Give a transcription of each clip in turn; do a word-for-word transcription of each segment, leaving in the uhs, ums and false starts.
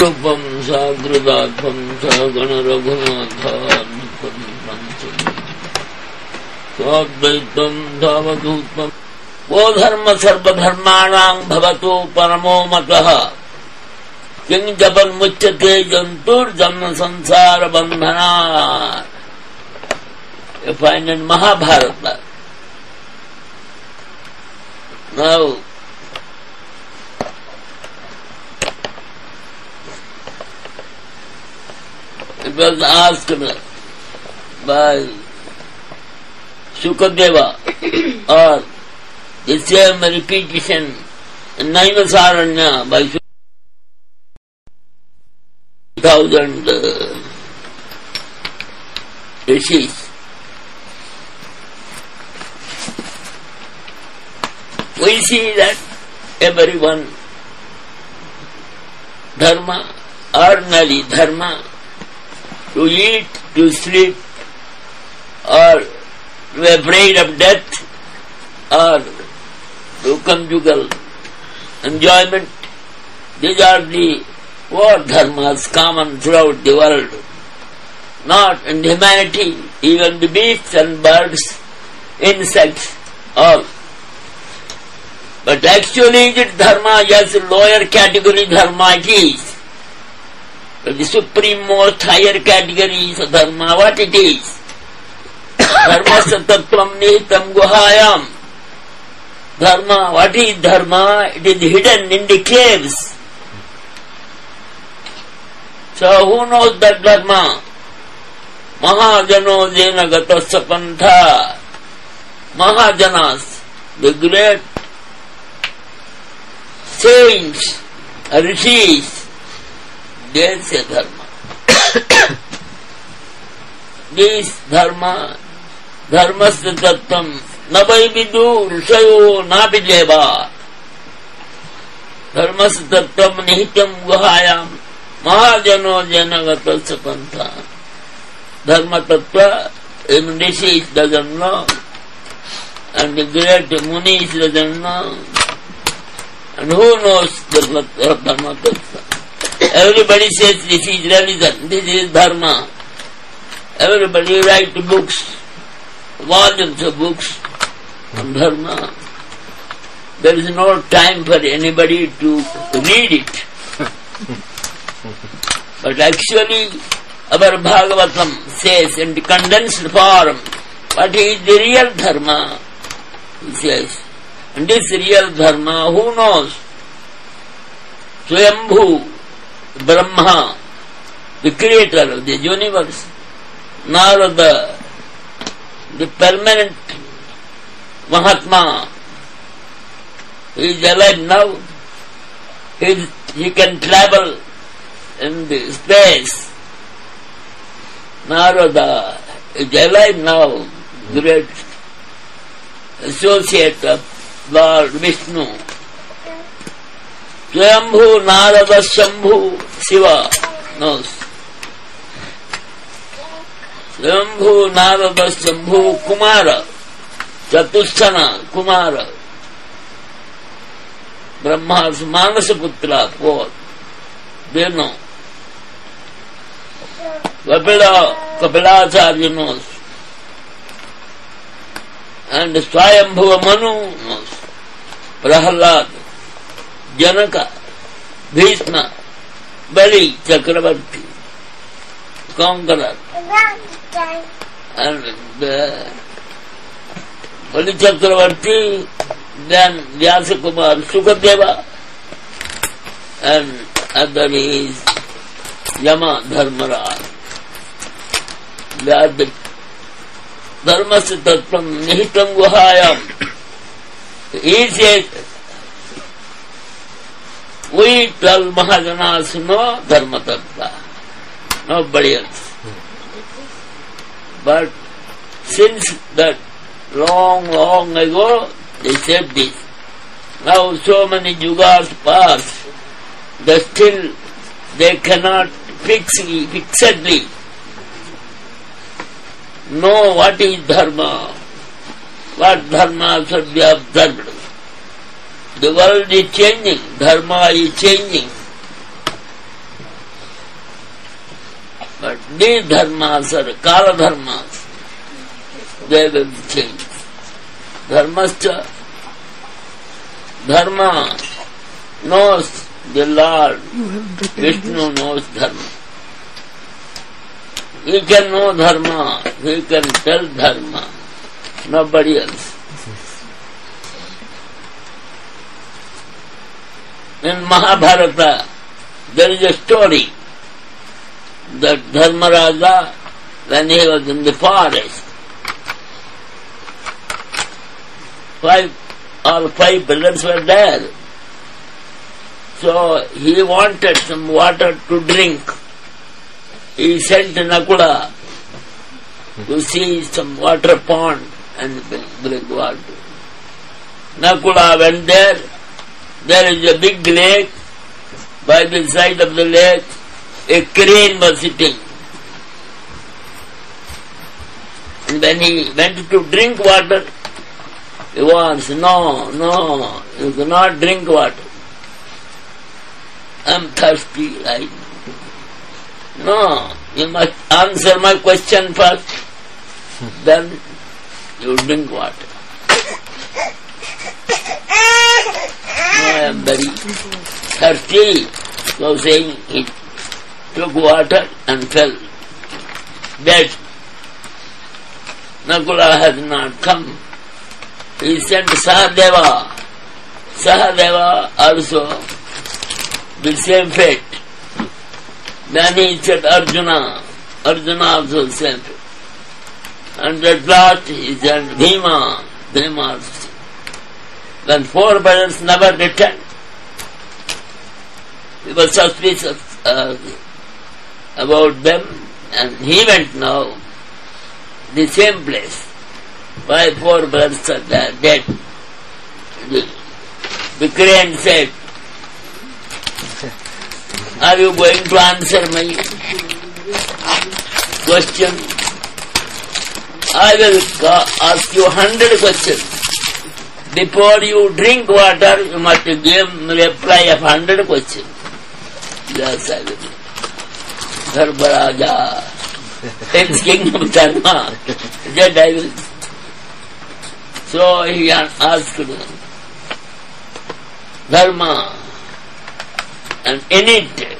Sapam sadrudatvam sagana raghunatharnipam pancham sadvaitam dhavadutvam Bodharma sarvadharmanam bhavatu paramo mataha Kim japan muchyate jantur janma sansara bandhana. You find in Mahabharata. Now, it was asked by Shukadeva, or the same repetition in Naimisharanya by Shukadeva. Thousand uh, rishis. We see that everyone, dharma, ordinary dharma, to eat, to sleep, or to be afraid of death, or to conjugal enjoyment, these are the war dharmas common throughout the world. Not in humanity, even the beasts and birds, insects, all. But actually the dharma, yes, lower category dharma it is. But the supreme most higher category is dharma, what it is. Dharmasya tattvam nihitam guhayam. Dharma, what is dharma? It is hidden in the caves. So who knows that dharma? Mahajano jena gatasya pantha. Mahajanas, the great saints, rishis, they say dharma. This dharma, dharmasya tattvam, nabaividu risayo nabijeva. Dharmasya tattvam nihitam guhayam. Mahajano janagata sapanta. Dharma tattva, even rishis doesn't know, and the great munis doesn't know. And who knows dharma tattva? Everybody says this is religion, this is dharma. Everybody writes books, volumes of books on dharma. There is no time for anybody to read it. But actually, our Bhagavatam says in the condensed form, what is the real dharma? He says, and this real dharma, who knows? Swayambhu, Brahma, the creator of the universe, Narada, the permanent Mahatma, he is alive now, he, is, he can travel in the space. Narada is alive now, great associate of Lord Vishnu. Swayambhu, Narada, Shambhu, Siva knows. Swayambhu, Narada, Shambhu, Kumara, Chatusthana, Kumara, Brahma's Manasaputra, four, they know. Kapila, Kapilacharya knows. And Swayambhuva Manu knows. Prahalad, Yanaka, Bhisma, Bali, Chakravartı, Conqueror. And the Bali Chakravartı, then Vyasa Kumar, Shukadeva, and other is Yama, Dharmarāja. They are the dharmasya tattvam nihitam guhayam. He says, we twelve mahajanas know dharma tattva, nobody else. But since that long, long ago, they said this. Now so many yugas pass, that still they cannot fix, fixedly know what is dharma, what dharma should be observed. The world is changing, dharma is changing. But their dharmas are kala dharmas. They will change. Dharmascha. Dharma knows the Lord. Vishnu knows dharma. He can know dharma. He can tell dharma. Nobody else. In Mahabharata, there is a story that Dharmaraja, when he was in the forest, five, all five brothers were there. So he wanted some water to drink. He sent Nakula to see some water pond and drink water. Nakula went there. There is a big lake. By the side of the lake, a crane was sitting. And when he went to drink water, he was, no, no, you cannot drink water. I am thirsty right now. No, you must answer my question first, then you drink water. I am very thirsty. So saying, he took water and fell dead. Nakula has not come. He sent Sahadeva. Sahadeva also the same fate. Then he sent Arjuna. Arjuna also sent. And at last he sent Dheema. Dheema also. Then four brothers never returned. He was suspicious uh, about them, and he went now the same place. Why four brothers are there, dead? The, the crane said, are you going to answer my question? I will ask you hundred questions. Before you drink water, you must give me a reply of hundred questions. Yes, I will. Dharmarāja, hence king of Dharma, that I will. So he asked Dharma, and in it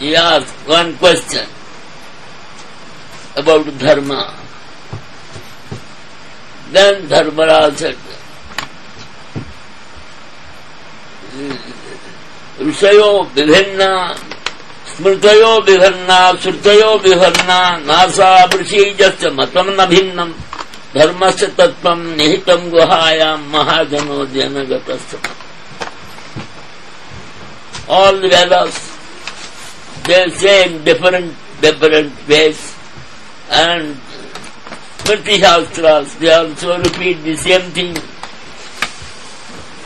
he asked one question about Dharma. Then Dharmarāja said, Rusayo Bhivanna, Smrtayo Bhivanna, Srutayo Bhivanna, Nasa Vrishijasya Matam Nabhinnam, Dharmasya Tattvam Nihitam Guhayam Mahajano Dhyanagatastha. All the Vedas, they say in different, different ways, and Smrti Shastras, they also repeat the same thing.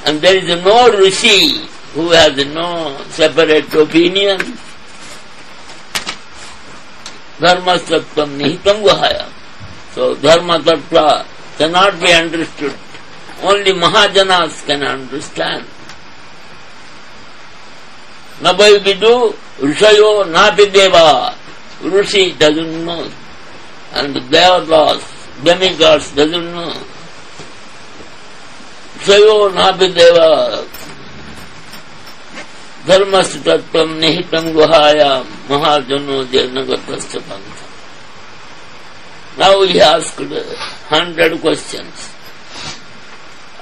And there is no Rishi who has no separate opinion. Dharma-tattvam nihitam guhaya. So dharma-tattva cannot be understood. Only Mahajanas can understand. Nabai vidu rusayo napi deva. Rishi doesn't know. And the devatas, demigods doesn't know. Sayo nāpideva dharmasya tattvam nihitam guhāyā mahājano jnanagatastapanta. Now he asked hundred questions.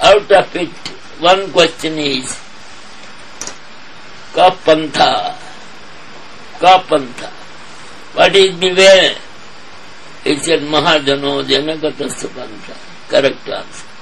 Out of it, one question is kāpantha. Kāpantha. What is the way? He said mahājano jnanagatastapanta. Correct answer.